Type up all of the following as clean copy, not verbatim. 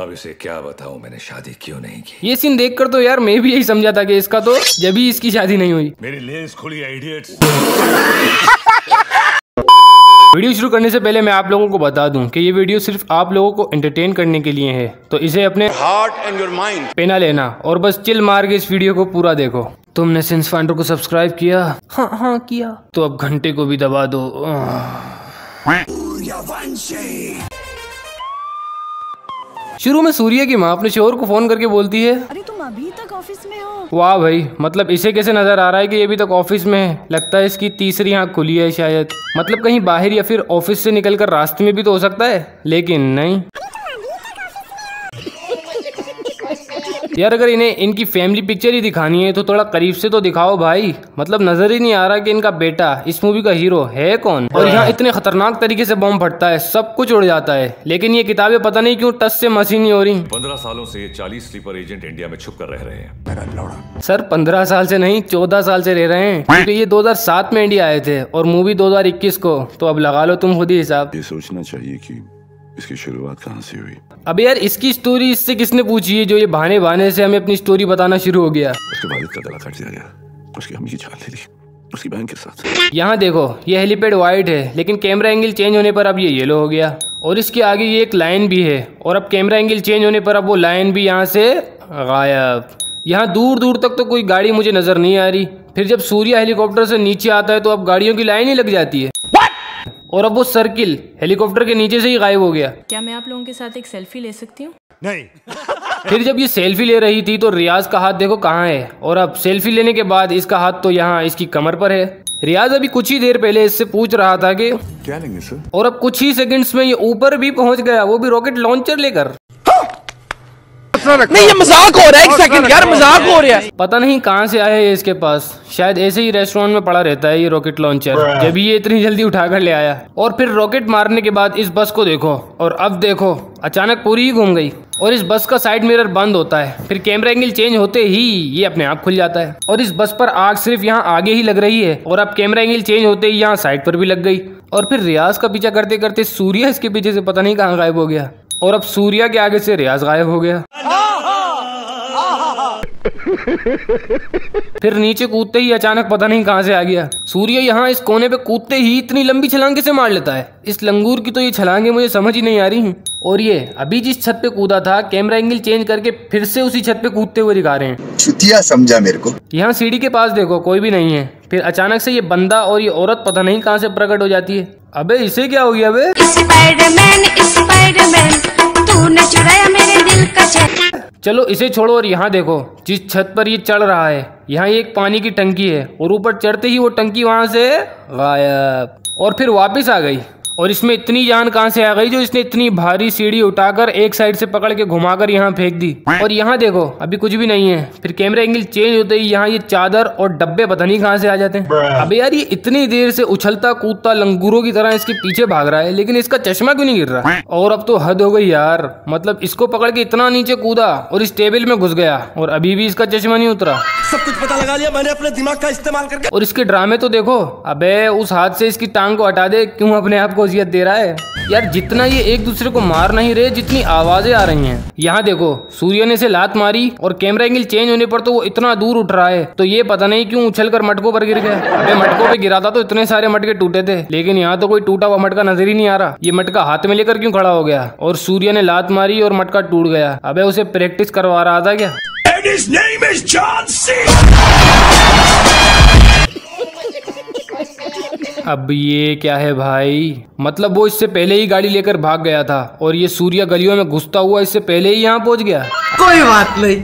अब इसे क्या बताऊं मैंने शादी क्यों नहीं की। ये सीन देखकर तो यार मैं भी यही समझा था कि इसका तो जब भी इसकी शादी नहीं हुई। मेरी लेंस खुली आइडियट्स। वीडियो शुरू करने से पहले मैं आप लोगों को बता दूं कि ये वीडियो सिर्फ आप लोगों को एंटरटेन करने के लिए है, तो इसे अपने हार्ट एंड योर माइंड पे ना लेना और बस चिल मार के इस वीडियो को पूरा देखो। तुमने सिंस फाइंडर को सब्सक्राइब किया? हाँ हाँ किया। तो अब घंटे को भी दबा दो। शुरू में सूर्या की माँ अपने शोहर को फोन करके बोलती है, अरे तुम अभी तक ऑफिस में हो? वाह भाई, मतलब इसे कैसे नजर आ रहा है कि ये अभी तक ऑफिस में है। लगता है इसकी तीसरी आँख खुली है शायद, मतलब कहीं बाहर या फिर ऑफिस से निकलकर रास्ते में भी तो हो सकता है, लेकिन नहीं। यार अगर इन्हें इनकी फैमिली पिक्चर ही दिखानी है तो थोड़ा करीब से तो दिखाओ भाई। मतलब नजर ही नहीं आ रहा कि इनका बेटा इस मूवी का हीरो है कौन। और यहाँ इतने खतरनाक तरीके से बम फटता है, सब कुछ उड़ जाता है, लेकिन ये किताबें पता नहीं क्यों टस से मशीन ही हो रही। 15 सालों से ये 40 स्लीपर एजेंट इंडिया में छुप कर रह रहे हैं। सर 15 साल से नहीं 14 साल से रह रहे हैं, क्योंकि ये 2007 में इंडिया आए थे और मूवी 2021 को, तो अब लगा लो तुम खुद ही हिसाब। ये सोचना चाहिए की इसकी शुरुआत कहाँ से हुई। अब यार इसकी स्टोरी इससे किसने पूछी है जो ये बहाने से हमें अपनी स्टोरी बताना शुरू हो गया। उसके बाद इसका गला काट दिया गया, उसकी हम ये जान ले ली उसकी बहन के साथ। यहाँ देखो ये हेलीपैड वाइट है, लेकिन कैमरा एंगल चेंज होने पर अब ये येलो हो गया, और इसके आगे ये एक लाइन भी है, और अब कैमरा एंगल चेंज होने पर अब वो लाइन भी यहाँ से गायब। यहाँ दूर दूर तक तो कोई गाड़ी मुझे नजर नहीं आ रही, फिर जब सूर्या हेलीकॉप्टर से नीचे आता है तो अब गाड़ियों की लाइन ही लग जाती है, और अब वो सर्किल हेलीकॉप्टर के नीचे से ही गायब हो गया। क्या मैं आप लोगों के साथ एक सेल्फी ले सकती हूँ? नहीं। फिर जब ये सेल्फी ले रही थी तो रियाज का हाथ देखो कहाँ है, और अब सेल्फी लेने के बाद इसका हाथ तो यहाँ इसकी कमर पर है। रियाज अभी कुछ ही देर पहले इससे पूछ रहा था कि क्या लेंगे सर, और अब कुछ ही सेकंड्स में ये ऊपर भी पहुँच गया, वो भी रॉकेट लॉन्चर लेकर। नहीं ये मजाक हो रहा है, एक सेकंड यार मजाक हो रहा है। पता नहीं कहाँ से आया है इसके पास, शायद ऐसे ही रेस्टोरेंट में पड़ा रहता है ये रॉकेट लॉन्चर, जब ये इतनी जल्दी उठाकर ले आया। और फिर रॉकेट मारने के बाद इस बस को देखो, और अब देखो अचानक पूरी ही घूम गई, और इस बस का साइड मिरर बंद होता है, फिर कैमरा एंगल चेंज होते ही ये अपने आप खुल जाता है, और इस बस पर आग सिर्फ यहाँ आगे ही लग रही है, और अब कैमरा एंगल चेंज होते ही यहाँ साइड पर भी लग गई। और फिर रियाज का पीछा करते करते सूर्या इसके पीछे से पता नहीं कहाँ गायब हो गया, और अब सूर्या के आगे से रियाज गायब हो गया। फिर नीचे कूदते ही अचानक पता नहीं कहाँ से आ गया। सूर्या यहाँ इस कोने पे कूदते ही इतनी लंबी छलांग कैसे मार लेता है। इस लंगूर की तो ये छलांगे मुझे समझ ही नहीं आ रही हैं। और ये अभी जिस छत पे कूदा था कैमरा एंगल चेंज करके फिर से उसी छत पे कूदते हुए दिखा रहे हैं। छुतिया समझा मेरे को। यहाँ सीढ़ी के पास देखो कोई भी नहीं है, फिर अचानक से ये बंदा और ये औरत पता नहीं कहाँ से प्रकट हो जाती है। अबे इसे क्या हो गया? अबे स्पाइडरमैन तूने चुराया मेरे दिल का छत। चलो इसे छोड़ो, और यहाँ देखो जिस छत पर ये चढ़ रहा है यहाँ ये एक पानी की टंकी है, और ऊपर चढ़ते ही वो टंकी वहाँ से गायब, और फिर वापस आ गई। और इसमें इतनी जान कहाँ से आ गई जो इसने इतनी भारी सीढ़ी उठाकर एक साइड से पकड़ के घुमाकर यहाँ फेंक दी। और यहाँ देखो अभी कुछ भी नहीं है, फिर कैमरा एंगल चेंज होते ही यहाँ ये चादर और डब्बे पता नहीं कहाँ से आ जाते हैं। अबे यार ये इतनी देर से उछलता कूदता लंगूरों की तरह इसके पीछे भाग रहा है, लेकिन इसका चश्मा क्यों नहीं गिर रहा। और अब तो हद हो गई यार, मतलब इसको पकड़ के इतना नीचे कूदा और इस टेबल में घुस गया, और अभी भी इसका चश्मा नहीं उतरा। सब कुछ पता लगा लिया मैंने अपने दिमाग का इस्तेमाल करके। और इसके ड्रामे तो देखो, अबे उस हाथ से इसकी टांग को हटा दे, क्यों अपने आप को इज्जत दे रहा है। यार जितना ये एक दूसरे को मार नहीं रहे जितनी आवाजें आ रही हैं। यहाँ देखो सूर्या ने इसे लात मारी, और कैमरा एंगल चेंज होने पर तो वो इतना दूर उठ रहा है, तो ये पता नहीं क्यों उछलकर मटकों पर गिर गया। अबे मटकों पे गिरा था तो इतने सारे मटके टूटे थे, लेकिन यहाँ तो कोई टूटा हुआ मटका नजर ही नहीं आ रहा। ये मटका हाथ में लेकर क्यों खड़ा हो गया? और सूर्या ने लात मारी और मटका टूट गया। अबे उसे प्रैक्टिस करवा रहा था क्या? अब ये क्या है भाई, मतलब वो इससे पहले ही गाड़ी लेकर भाग गया था, और ये सूर्या गलियों में घुसता हुआ इससे पहले ही यहाँ पहुँच गया। कोई बात नहीं,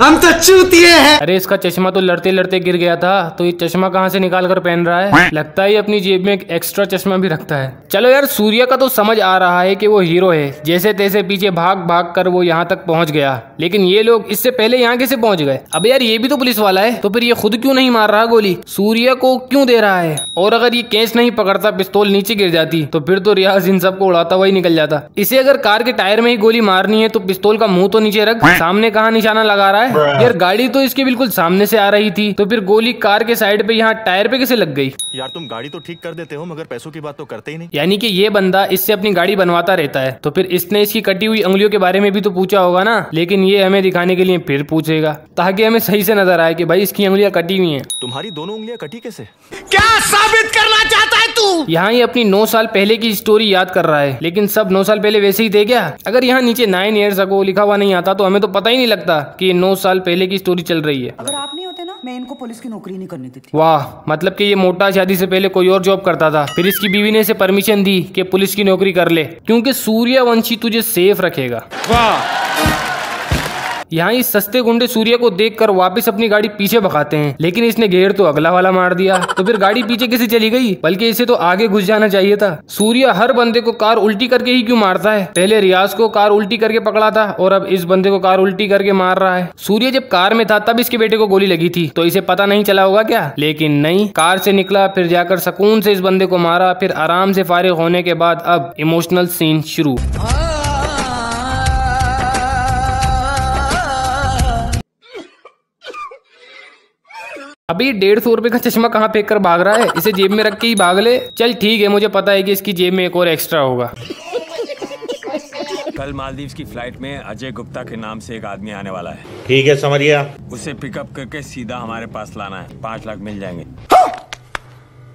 हम तो चूतिए हैं। अरे इसका चश्मा तो लड़ते लड़ते गिर गया था, तो ये चश्मा कहाँ से निकाल कर पहन रहा है? लगता है अपनी जेब में एक एक्स्ट्रा चश्मा भी रखता है। चलो यार सूर्या का तो समझ आ रहा है कि वो हीरो है, जैसे तैसे पीछे भाग भाग कर वो यहाँ तक पहुँच गया, लेकिन ये लोग इससे पहले यहाँ कैसे पहुँच गए? अब यार ये भी तो पुलिस वाला है, तो फिर ये खुद क्यों नहीं मार रहा गोली, सूर्या को क्यों दे रहा है? और अगर ये कैच नहीं पकड़ता पिस्तौल नीचे गिर जाती तो फिर तो रियाज इन सबको उड़ाता हुआ ही निकल जाता। इसे अगर कार के टायर में ही गोली मारनी है तो पिस्तौल का मुँह तो नीचे रख, सामने कहाँ निशाना लगा रहा है। यार गाड़ी तो इसके बिल्कुल सामने से आ रही थी, तो फिर गोली कार के साइड पे यहाँ टायर पे कैसे लग गई? यार तुम गाड़ी तो ठीक कर देते हो मगर पैसों की बात तो करते ही नहीं। यानी कि ये बंदा इससे अपनी गाड़ी बनवाता रहता है, तो फिर इसने इसकी कटी हुई उंगलियों के बारे में भी तो पूछा होगा ना, लेकिन ये हमें दिखाने के लिए फिर पूछेगा ताकि हमें सही से नजर आए कि भाई इसकी उंगलियां कटी हुई हैं। तुम्हारी दोनों उंगलियां कटी कैसे? क्या साबित करना चाहता है तू? यहाँ ये अपनी 9 साल पहले की स्टोरी याद कर रहा है, लेकिन सब 9 साल पहले वैसे ही थे क्या? अगर यहाँ नीचे 9 years ago लिखा हुआ नहीं आता तो हमें तो पता ही नहीं लगता कि 9 साल पहले की स्टोरी चल रही है। अगर आप नहीं होते ना, मैं इनको पुलिस की नौकरी नहीं करने देती। वाह, मतलब कि ये मोटा शादी से पहले कोई और जॉब करता था, फिर इसकी बीवी ने इसे परमिशन दी कि पुलिस की नौकरी कर ले क्योंकि सूर्यवंशी तुझे सेफ रखेगा। वाह। यहाँ इस सस्ते गुंडे सूर्या को देखकर वापस अपनी गाड़ी पीछे भगाते हैं, लेकिन इसने गेयर तो अगला वाला मार दिया, तो फिर गाड़ी पीछे कैसे चली गई? बल्कि इसे तो आगे घुस जाना चाहिए था। सूर्या हर बंदे को कार उल्टी करके ही क्यों मारता है? पहले रियाज को कार उल्टी करके पकड़ा था और अब इस बंदे को कार उल्टी करके मार रहा है। सूर्या जब कार में था तब इसके बेटे को गोली लगी थी, तो इसे पता नहीं चला होगा क्या? लेकिन नहीं, कार से निकला, फिर जाकर सुकून से इस बंदे को मारा, फिर आराम से फारिग होने के बाद अब इमोशनल सीन शुरू। अभी 150 रुपए का चश्मा कहाँ फेंक कर भाग रहा है? इसे जेब में रख के ही भाग ले। चल ठीक है, मुझे पता है कि इसकी जेब में एक और एक्स्ट्रा होगा। कल मालदीव्स की फ्लाइट में अजय गुप्ता के नाम से एक आदमी आने वाला है, ठीक है समरिया? उसे पिकअप करके सीधा हमारे पास लाना है। 5 लाख मिल जाएंगे।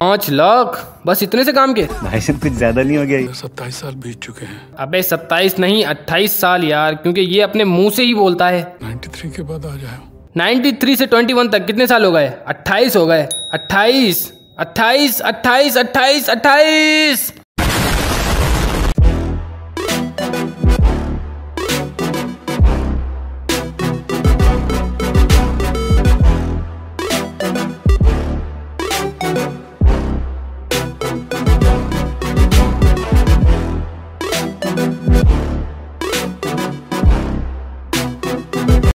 5 लाख? बस इतने से काम के? भाई साहब कुछ ज्यादा नहीं हो गया? 27 साल बीत चुके हैं। अबे 27 नहीं, 28 साल यार, क्योंकि ये अपने मुँह से ही बोलता है। 93 के बाद आ जाए। 93 से 21 तक कितने साल हो गए? 28 हो गए। 28 28 28 28 28